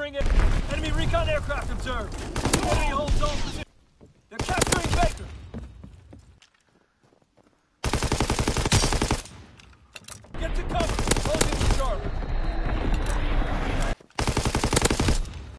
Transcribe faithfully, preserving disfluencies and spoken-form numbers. Entering it. Enemy recon aircraft observed. Enemy holds all positions. They're capturing Baker. Get to cover.